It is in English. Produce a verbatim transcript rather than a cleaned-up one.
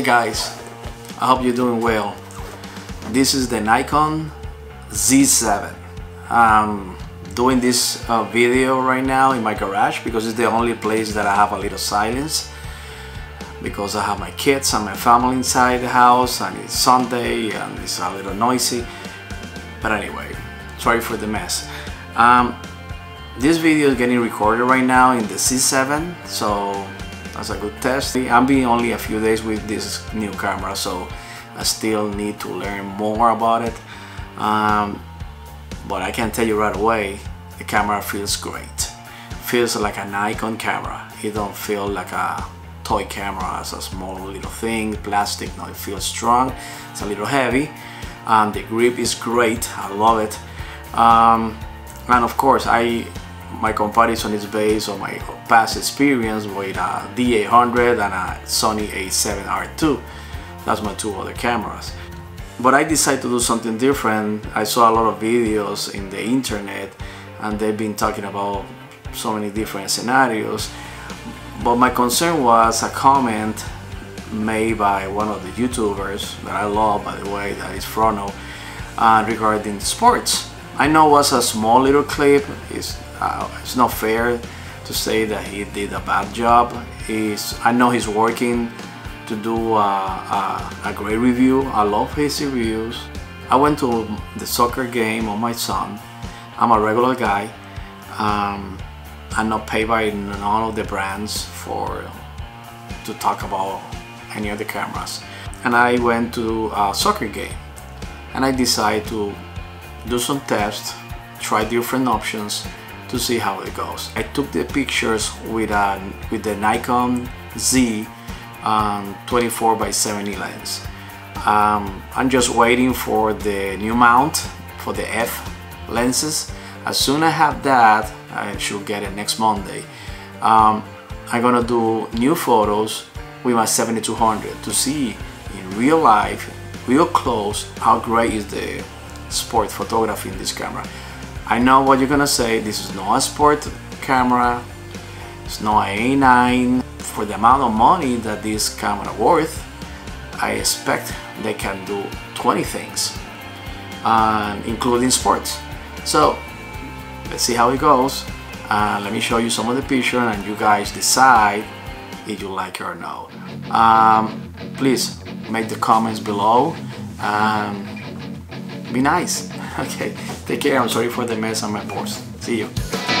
Hey guys, I hope you're doing well. This is the Nikon Z seven. I'm doing this uh, video right now in my garage because it's the only place that I have a little silence, because I have my kids and my family inside the house and it's Sunday and it's a little noisy. But anyway, sorry for the mess. Um, this video is getting recorded right now in the Z seven, so that's a good test. I'm being only a few days with this new camera, so I still need to learn more about it. Um, but I can tell you right away, the camera feels great. Feels like a Nikon camera. It don't feel like a toy camera, as a small little thing, plastic. No, it feels strong. It's a little heavy. And the grip is great. I love it. Um, and of course, I my comparison is based on my past experience with a D eight hundred and a Sony A seven R two. That's my two other cameras. But I decided to do something different. I saw a lot of videos in the internet and they've been talking about so many different scenarios. But my concern was a comment made by one of the YouTubers that I love, by the way, that is Frono, uh, regarding sports. I know it was a small little clip. It's, uh, it's not fair to say that he did a bad job. He's, I know he's working to do a, a, a great review. I love his reviews. I went to the soccer game of my son. I'm a regular guy. Um, I'm not paid by none of the brands for to talk about any of the cameras. And I went to a soccer game and I decided to do some tests, try different options to see how it goes. I took the pictures with a, with the Nikon Z um, twenty-four by seventy lens. Um, I'm just waiting for the new mount for the F lenses. As soon as I have that, I should get it next Monday. Um, I'm gonna do new photos with my seventy-two hundred to see in real life, real close, how great is the sport photography in this camera. I know what you're gonna say, this is not a sport camera, it's not an A nine. For the amount of money that this camera worth, I expect they can do twenty things, uh, including sports. So let's see how it goes. Uh, let me show you some of the pictures and you guys decide if you like it or no. Um, please make the comments below. Um, Be nice. Okay, take care. I'm sorry for the mess on my post. See you.